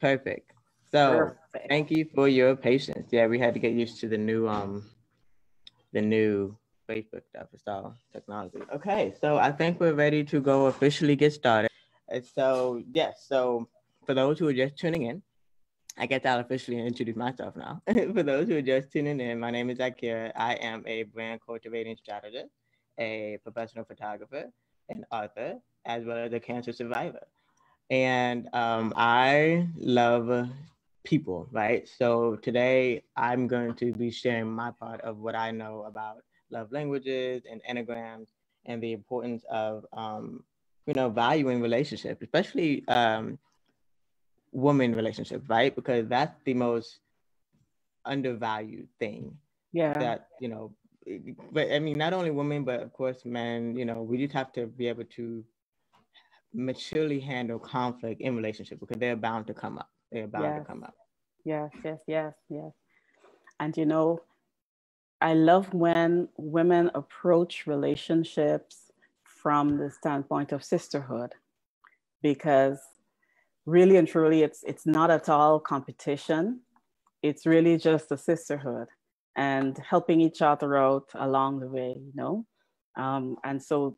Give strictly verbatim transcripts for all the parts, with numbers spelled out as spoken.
Perfect. So Perfect. Thank you for your patience. Yeah, we had to get used to the new um the new Facebook stuff. It's all technology. Okay, so I think we're ready to go officially get started. And so yes, so for those who are just tuning in, I guess I'll officially introduce myself now. For those who are just tuning in, my name is Zaakirah. I am a brand cultivating strategist, a professional photographer, an author, as well as a cancer survivor. And um, I love people, right? So today I'm going to be sharing my part of what I know about love languages and enneagrams and the importance of, um, you know, valuing relationships, especially um, woman relationships, right? Because that's the most undervalued thing. Yeah. That, you know, but I mean, not only women, but of course, men, you know, we just have to be able to maturely handle conflict in relationships because they're bound to come up. They're bound yes. to come up. Yes, yes, yes, yes. And, you know, I love when women approach relationships from the standpoint of sisterhood, because really and truly, it's it's not at all competition. It's really just a sisterhood and helping each other out along the way, you know? Um, and so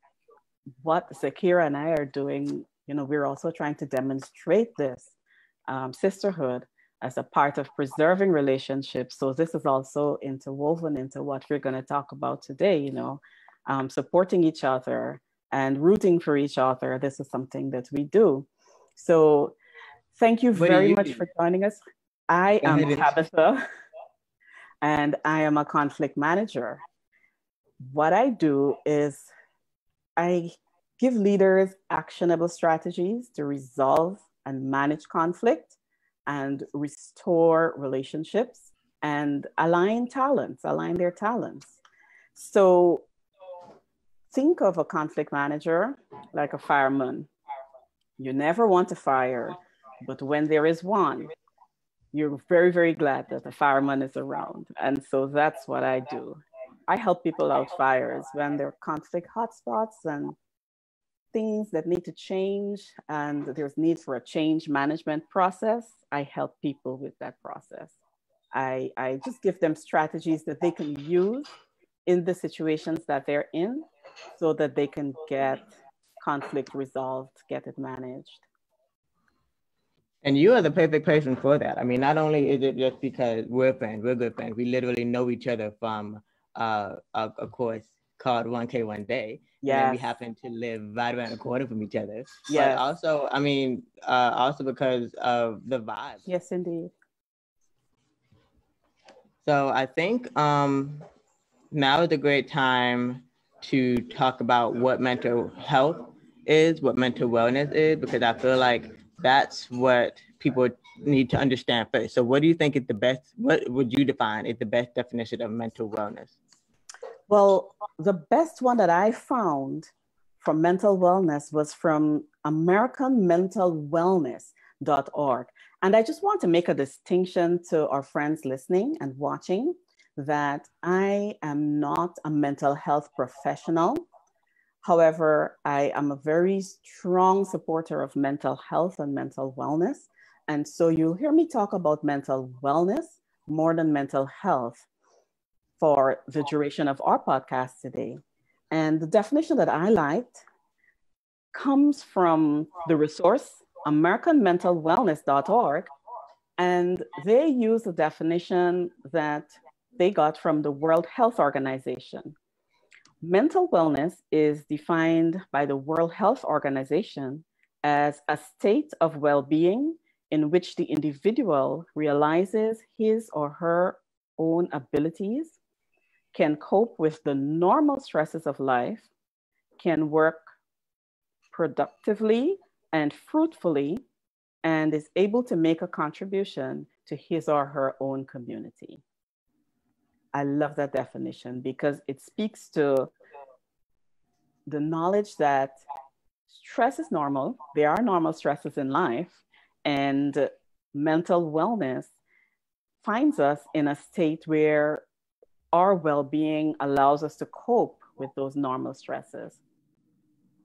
what Zaakirah and I are doing, you know, we're also trying to demonstrate this um, sisterhood as a part of preserving relationships. So this is also interwoven into what we're going to talk about today, you know, um, supporting each other and rooting for each other. This is something that we do. So thank you very much for joining us. I am Tabitha, and I am a conflict manager. What I do is I give leaders actionable strategies to resolve and manage conflict and restore relationships and align talents, align their talents. So think of a conflict manager like a fireman. You never want a fire, but when there is one, you're very, very glad that the fireman is around. And so that's what I do. I help people out fires when there are conflict hotspots and things that need to change, and there's need for a change management process. I help people with that process. I, I just give them strategies that they can use in the situations that they're in so that they can get conflict resolved, get it managed. And you are the perfect person for that. I mean, not only is it just because we're friends, we're good friends, we literally know each other from uh, a, a course called one K one day. Yeah. And we happen to live right around the corner from each other. Yeah. But also, I mean, uh, also because of the vibe. Yes, indeed. So I think um, now is a great time to talk about what mental health is, what mental wellness is, because I feel like that's what people need to understand first. So what do you think is the best, what would you define is the best definition of mental wellness? Well, the best one that I found for mental wellness was from American Mental Wellness dot org. And I just want to make a distinction to our friends listening and watching that I am not a mental health professional. However, I am a very strong supporter of mental health and mental wellness. And so you'll hear me talk about mental wellness more than mental health for the duration of our podcast today. And the definition that I liked comes from the resource, American Mental Wellness dot org. And they use a definition that they got from the World Health Organization. Mental wellness is defined by the World Health Organization as a state of well-being in which the individual realizes his or her own abilities, can cope with the normal stresses of life, can work productively and fruitfully, and is able to make a contribution to his or her own community. I love that definition because it speaks to the knowledge that stress is normal. There are normal stresses in life, and mental wellness finds us in a state where our well-being allows us to cope with those normal stresses.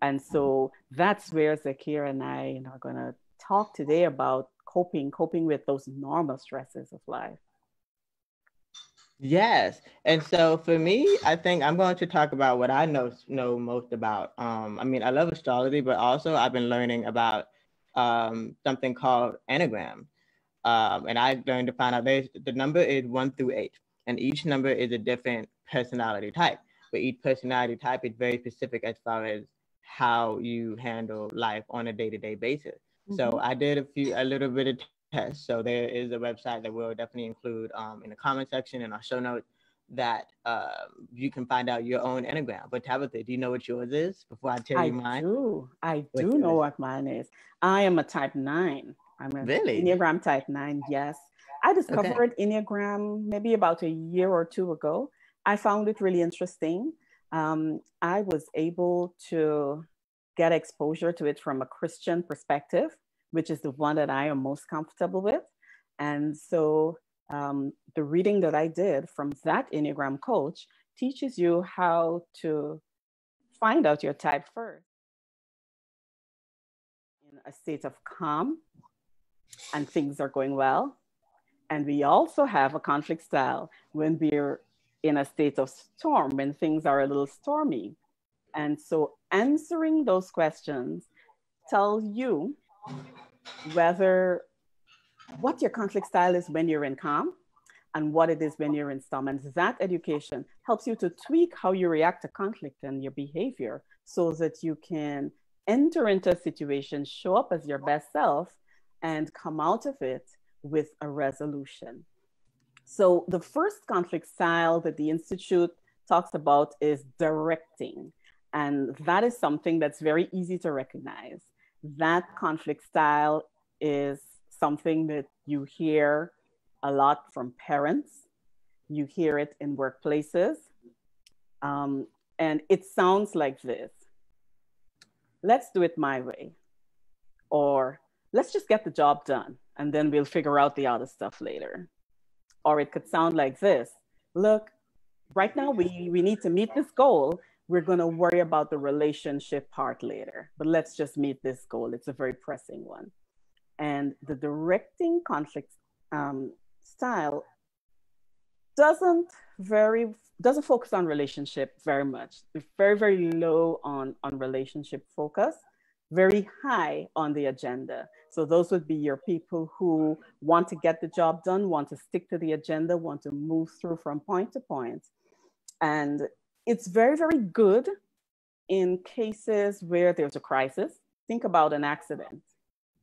And so that's where Zaakirah and I, you know, are going to talk today about coping, coping with those normal stresses of life. Yes. And so for me, I think I'm going to talk about what I know, know most about. Um, I mean, I love astrology, but also I've been learning about um, something called anagrams. Um, and I learned to find out there's, the number is one through eight, and each number is a different personality type. But each personality type is very specific as far as how you handle life on a day-to-day basis. Mm-hmm. So I did a few, a little bit of tests. So there is a website that we'll definitely include um, in the comment section and our show notes that uh, you can find out your own Enneagram. But Tabitha, do you know what yours is before I tell I you mine? I do. I do know what mine is. I am a type nine. I'm a really? Enneagram type nine, yes. I discovered okay. Enneagram maybe about a year or two ago. I found it really interesting. Um, I was able to get exposure to it from a Christian perspective, which is the one that I am most comfortable with. And so um, the reading that I did from that Enneagram coach teaches you how to find out your type first in a state of calm and things are going well. And we also have a conflict style when we're in a state of storm, when things are a little stormy. And so answering those questions tell you whether what your conflict style is when you're in calm and what it is when you're in storm. And that education helps you to tweak how you react to conflict and your behavior so that you can enter into a situation, show up as your best self, and come out of it with a resolution. So the first conflict style that the Institute talks about is directing. And that is something that's very easy to recognize. That conflict style is something that you hear a lot from parents. You hear it in workplaces. Um, and it sounds like this. Let's do it my way. Or let's just get the job done and then we'll figure out the other stuff later. Or it could sound like this. Look, right now we, we need to meet this goal. We're going to worry about the relationship part later, but let's just meet this goal. It's a very pressing one. And the directing conflict um, style doesn't very, doesn't focus on relationship very much. It's very, very low on, on relationship focus, very high on the agenda. So those would be your people who want to get the job done, want to stick to the agenda, want to move through from point to point. And it's very, very good in cases where there's a crisis. Think about an accident.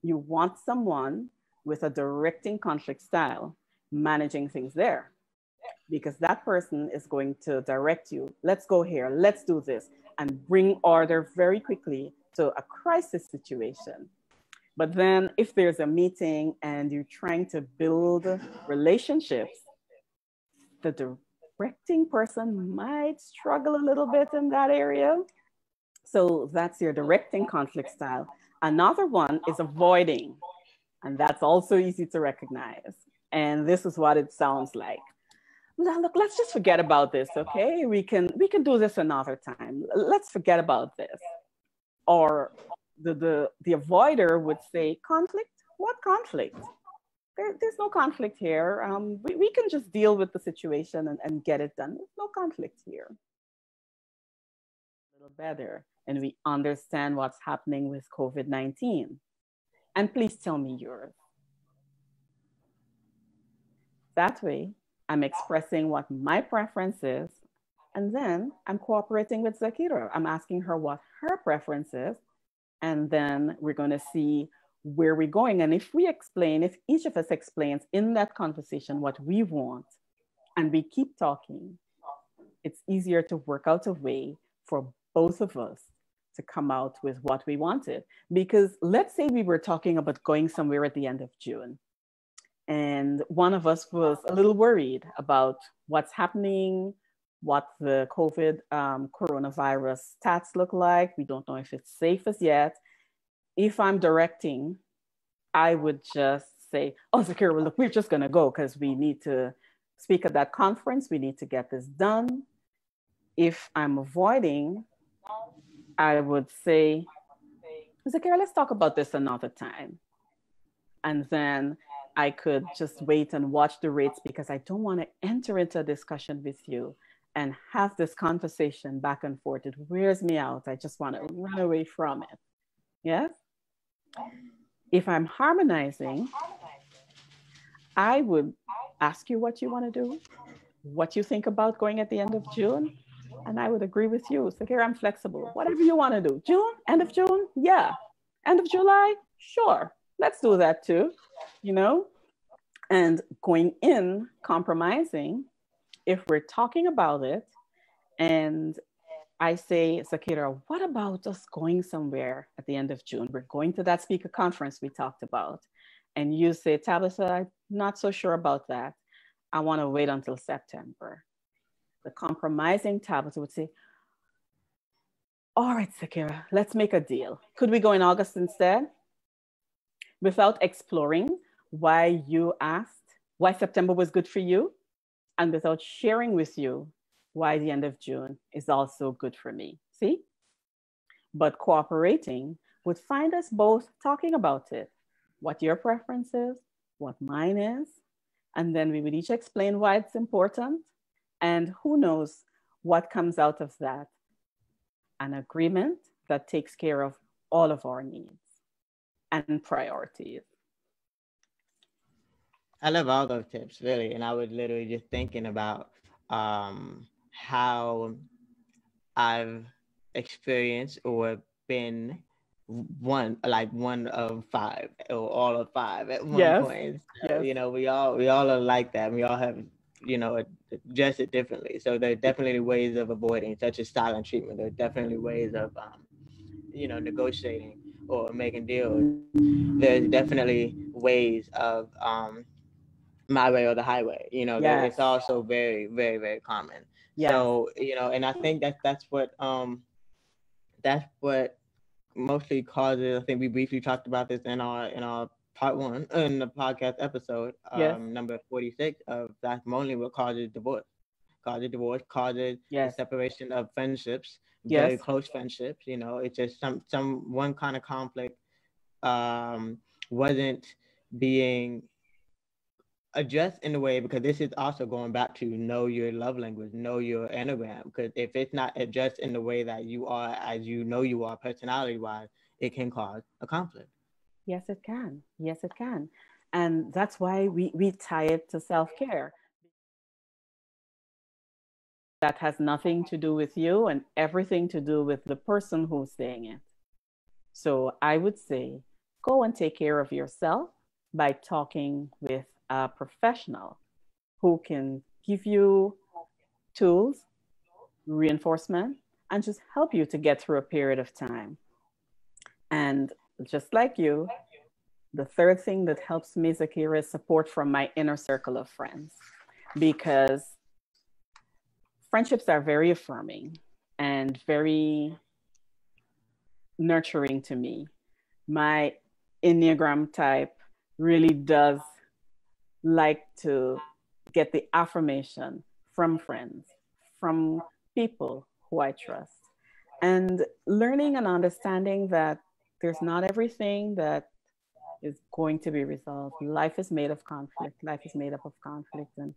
You want someone with a directing conflict style managing things there because that person is going to direct you. Let's go here, let's do this, and bring order very quickly to a crisis situation. But then if there's a meeting and you're trying to build relationships, the directing person might struggle a little bit in that area. So that's your directing conflict style. Another one is avoiding, and that's also easy to recognize. And this is what it sounds like. Now, look, let's just forget about this, okay? We can, we can do this another time. Let's forget about this. Or The, the, the avoider would say, conflict? What conflict? There, there's no conflict here. Um, we, we can just deal with the situation and, and get it done. There's no conflict here. A little better. And we understand what's happening with COVID nineteen. And please tell me yours. That way, I'm expressing what my preference is. And then I'm cooperating with Zaakirah. I'm asking her what her preference is. And then we're going to see where we're going. And if we explain, if each of us explains in that conversation what we want, and we keep talking, it's easier to work out a way for both of us to come out with what we wanted. Because let's say we were talking about going somewhere at the end of June, and one of us was a little worried about what's happening, what the COVID um, coronavirus stats look like. We don't know if it's safe as yet. If I'm directing, I would just say, oh, Zaakirah, look, we're just gonna go because we need to speak at that conference. We need to get this done. If I'm avoiding, I would say, Zaakirah, let's talk about this another time. and then I could just wait and watch the rates, because I don't want to enter into a discussion with you and have this conversation back and forth. It wears me out. I just want to run away from it. Yes? If I'm harmonizing, I would ask you what you want to do, what you think about going at the end of June, and I would agree with you. So here I'm flexible. Whatever you want to do. June? End of June? Yeah. End of July? Sure. Let's do that too, you know? And going in, compromising, if we're talking about it, and I say, Zaakirah, what about us going somewhere at the end of June? We're going to that speaker conference we talked about. And you say, Tabitha, I'm not so sure about that. I want to wait until September. The compromising Tabitha would say, all right, Zaakirah, let's make a deal. Could we go in August instead? Without exploring why you asked, why September was good for you, and without sharing with you why the end of June is also good for me, see? But cooperating would find us both talking about it, what your preference is, what mine is, and then we would each explain why it's important, and who knows what comes out of that. An agreement that takes care of all of our needs and priorities. I love all those tips, really. And I was literally just thinking about um, how I've experienced or been one, like one of five or all of five at one yes. point. So, yes. You know, we all, we all are like that. We all have, you know, address it differently. So there are definitely ways of avoiding, such as silent treatment. There are definitely ways of, um, you know, negotiating or making deals. There's definitely ways of um, my way or the highway. You know, yes. It's also very, very, very common. Yes. So, you know, and I think that that's what um, that's what mostly causes. I think we briefly talked about this in our in our. part one in the podcast episode, um, yes. number forty-six of that's mainly what causes divorce, causes divorce, causes yes. the separation of friendships, yes. very close friendships. You know, it's just some, some one kind of conflict um, wasn't being addressed in a way, because this is also going back to know your love language, know your enneagram, because if it's not addressed in the way that you are, as you know you are personality-wise, it can cause a conflict. Yes, it can. Yes, it can. And that's why we, we tie it to self-care. That has nothing to do with you and everything to do with the person who's saying it. So I would say, go and take care of yourself by talking with a professional who can give you tools, reinforcement, and just help you to get through a period of time. And just like you, the third thing that helps me, Zaakirah, is support from my inner circle of friends, because friendships are very affirming and very nurturing to me. My Enneagram type really does like to get the affirmation from friends, from people who I trust. And learning and understanding that there's not everything that is going to be resolved. Life is made of conflict. Life is made up of conflict. And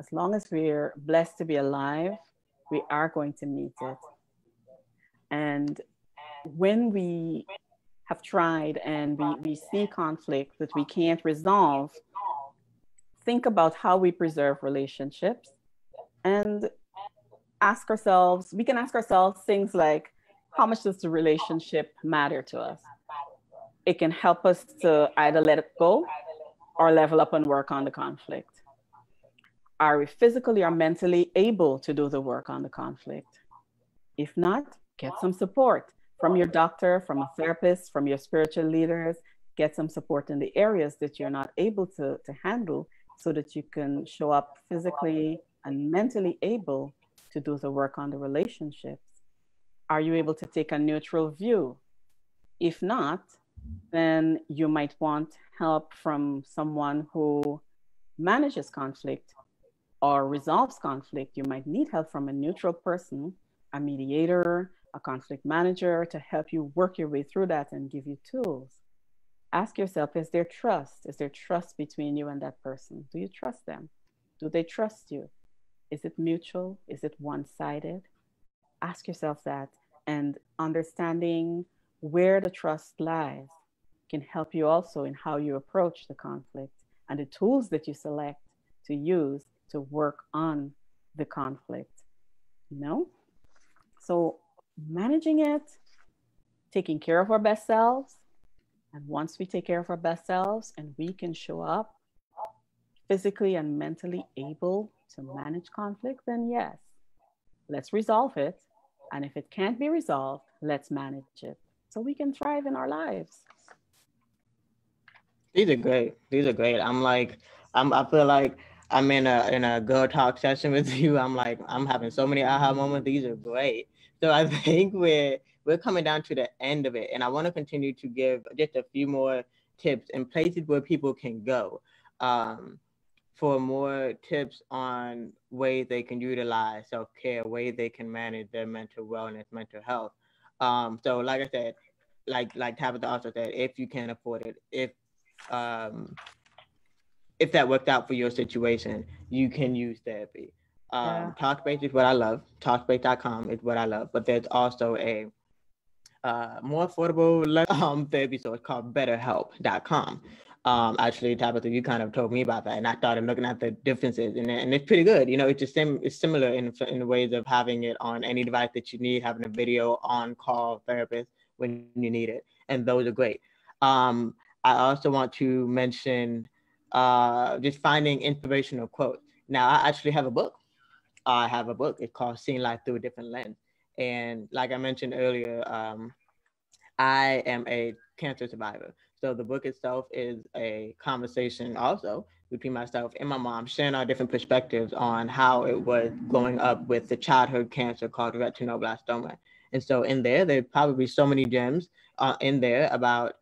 as long as we're blessed to be alive, we are going to meet it. And when we have tried and we, we see conflict that we can't resolve, think about how we preserve relationships and ask ourselves, we can ask ourselves things like, how much does the relationship matter to us? It can help us to either let it go or level up and work on the conflict. Are we physically or mentally able to do the work on the conflict? If not, get some support from your doctor, from a therapist, from your spiritual leaders. Get some support in the areas that you're not able to, to handle, so that you can show up physically and mentally able to do the work on the relationship. Are you able to take a neutral view? If not, then you might want help from someone who manages conflict or resolves conflict. You might need help from a neutral person, a mediator, a conflict manager, to help you work your way through that and give you tools. ask yourself, is there trust? Is there trust between you and that person? Do you trust them? Do they trust you? Is it mutual? Is it one-sided? Ask yourself that, and understanding where the trust lies can help you also in how you approach the conflict and the tools that you select to use to work on the conflict. You know? So managing it, taking care of our best selves. And once we take care of our best selves and we can show up physically and mentally able to manage conflict, then yes, let's resolve it. And if it can't be resolved, let's manage it so we can thrive in our lives. These are great. These are great. I'm like, I'm, I feel like I'm in a in a girl talk session with you. I'm like, I'm having so many aha moments. These are great. So I think we're we're coming down to the end of it, and I want to continue to give just a few more tips and places where people can go um, for more tips on ways they can utilize self-care, ways they can manage their mental wellness, mental health. Um, so, like I said, like like Tabitha also said, if you can afford it, if um, if that worked out for your situation, you can use therapy. Um, yeah. Talkspace is what I love. Talkspace dot com is what I love. But there's also a uh, more affordable um, therapy source called better help dot com. Um, actually, Tabitha, you kind of told me about that, and I started looking at the differences, and, and it's pretty good. You know, it's just sim- it's similar in in the ways of having it on any device that you need, having a video on-call therapist when you need it, and those are great. Um, I also want to mention uh, just finding inspirational quotes. Now, I actually have a book. I have a book. It's called Seeing Life Through a Different Lens. And like I mentioned earlier, um, I am a cancer survivor. So the book itself is a conversation also between myself and my mom, sharing our different perspectives on how it was growing up with the childhood cancer called retinoblastoma. And so in there, there are probably so many gems uh, in there about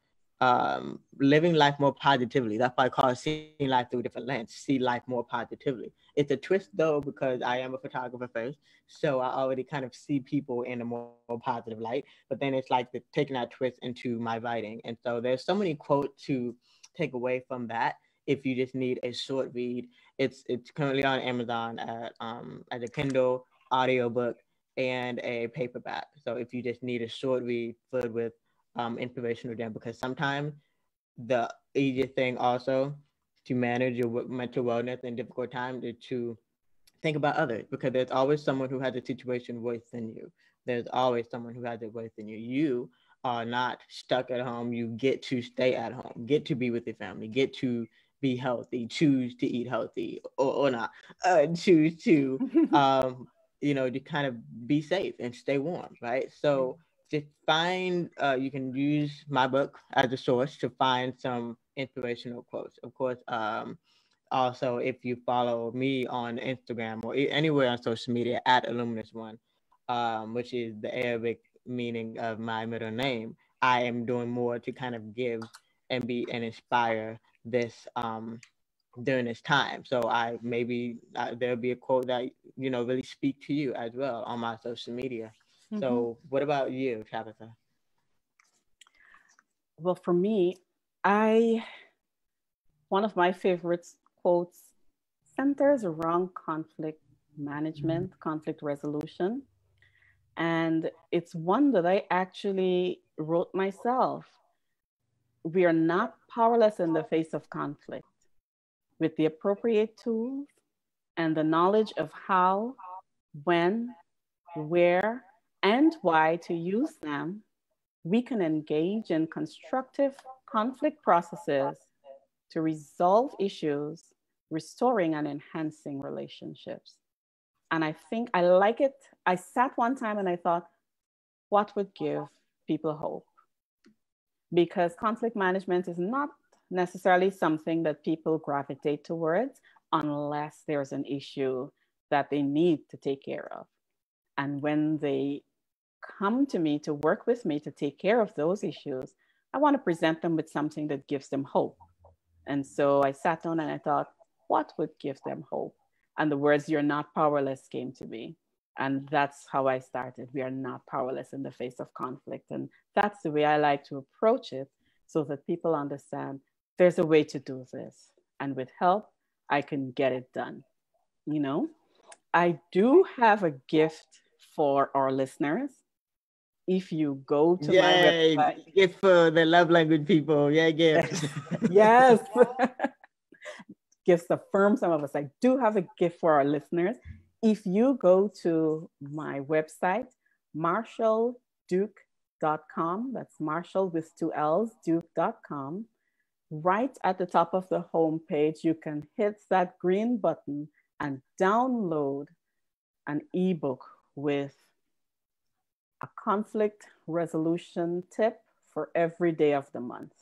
um, living life more positively. That's why I call it Seeing Life Through a Different Lens, see life more positively. It's a twist though, because I am a photographer first. So I already kind of see people in a more, more positive light, but then it's like the, taking that twist into my writing. And so there's so many quotes to take away from that. If you just need a short read, it's it's currently on Amazon at, um, as a Kindle audiobook and a paperback. So if you just need a short read filled with um, inspirational gem, because sometimes the easiest thing also to manage your mental wellness in difficult times is to think about others, because there's always someone who has a situation worse than you. There's always someone who has it worse than you. You are not stuck at home. You get to stay at home, get to be with your family, get to be healthy, choose to eat healthy or, or not, uh, choose to, um, you know, to kind of be safe and stay warm, right? So just find, uh, you can use my book as a source to find some inspirational quotes. Of course, um, also, if you follow me on Instagram or anywhere on social media at Illuminous One, um, which is the Arabic meaning of my middle name, I am doing more to kind of give and be and inspire this um, during this time. So I maybe uh, there'll be a quote that, you know, really speak to you as well on my social media. Mm-hmm. So what about you, Tabitha? Well, for me, I, one of my favorite quotes centers around conflict management, mm-hmm. conflict resolution. And it's one that I actually wrote myself. We are not powerless in the face of conflict. With the appropriate tools and the knowledge of how, when, where, and why to use them, we can engage in constructive conflict processes to resolve issues, restoring and enhancing relationships. And I think I like it. I sat one time and I thought, what would give people hope? Because conflict management is not necessarily something that people gravitate towards unless there's an issue that they need to take care of. And when they come to me to work with me to take care of those issues, I want to present them with something that gives them hope. And so I sat down and I thought, what would give them hope? And the words, "You're not powerless," came to me. And that's how I started. We are not powerless in the face of conflict. And that's the way I like to approach it, so that people understand there's a way to do this. And with help, I can get it done. You know, I do have a gift for our listeners. If you go to Yay, my website. Gift for the love language people. Yeah, gifts. Yes. Gifts affirm some of us. I do have a gift for our listeners. If you go to my website, marshall duke dot com, that's Marshall with two L's, duke dot com, right at the top of the homepage, you can hit that green button and download an ebook with a conflict resolution tip for every day of the month.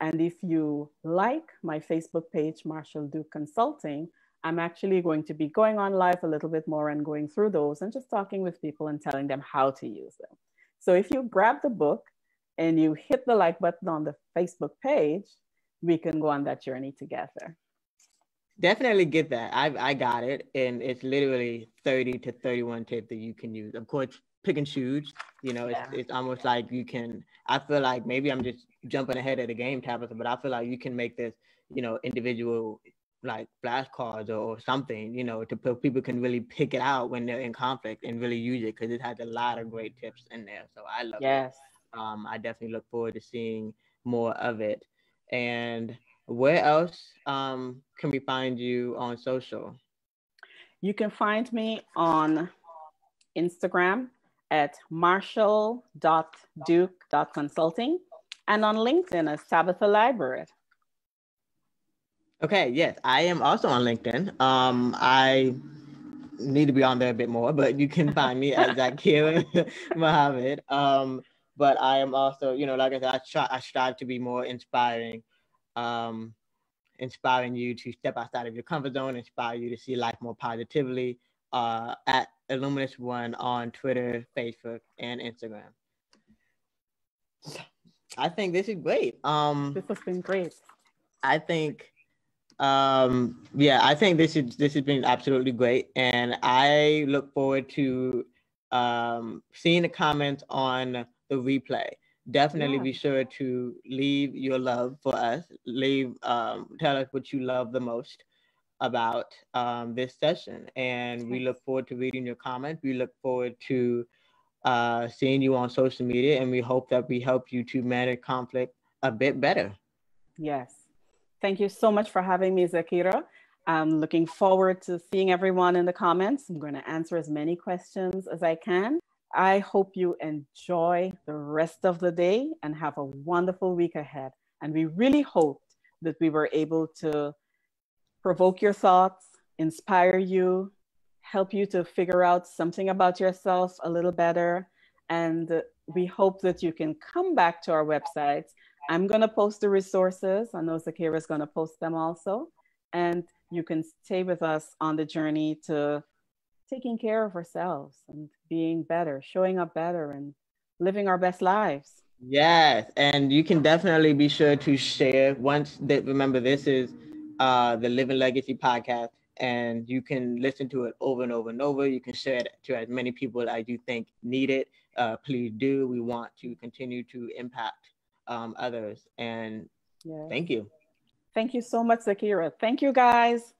And if you like my Facebook page, Marshall Duke Consulting, I'm actually going to be going on live a little bit more and going through those and just talking with people and telling them how to use them. So if you grab the book and you hit the like button on the Facebook page, we can go on that journey together. Definitely get that. I, I got it. And it's literally thirty to thirty-one tips that you can use. Of course, pick and choose, you know, yeah. it's, it's almost like you can, I feel like maybe I'm just jumping ahead of the game, Tabitha, but I feel like you can make this, you know, individual like flashcards or, or something, you know, to put, people can really pick it out when they're in conflict and really use it, because it has a lot of great tips in there. So I love yes. it. Um, I definitely look forward to seeing more of it. And where else um, can we find you on social? You can find me on Instagram at marshall dot duke dot consulting and on LinkedIn as Tabitha Liburd. Okay, yes, I am also on LinkedIn. Um, I need to be on there a bit more, but you can find me at Zaakirah Muhammad. Um, but I am also, you know, like I said, I, try, I strive to be more inspiring, um, inspiring you to step outside of your comfort zone, inspire you to see life more positively, uh, at Illuminous One on Twitter, Facebook, and Instagram. I think this is great. Um, this has been great. I think... Um, yeah, I think this is, this has been absolutely great. And I look forward to, um, seeing the comments on the replay. Definitely yeah. be sure to leave your love for us. Leave, um, tell us what you love the most about, um, this session. And we look forward to reading your comments. We look forward to, uh, seeing you on social media, and we hope that we help you to manage conflict a bit better. Yes. Thank you so much for having me, Zaakirah. I'm looking forward to seeing everyone in the comments. I'm going to answer as many questions as I can. I hope you enjoy the rest of the day and have a wonderful week ahead. And we really hoped that we were able to provoke your thoughts, inspire you, help you to figure out something about yourself a little better. And we hope that you can come back to our website. I'm going to post the resources. I know Zaakirah is going to post them also. And you can stay with us on the journey to taking care of ourselves and being better, showing up better, and living our best lives. Yes. And you can definitely be sure to share once that, remember, this is uh, the Living Legacy Podcast, and you can listen to it over and over and over. You can share it to as many people as you think need it. Uh, please do. We want to continue to impact Um, others. And yes. Thank you. Thank you so much, Zaakirah. Thank you, guys.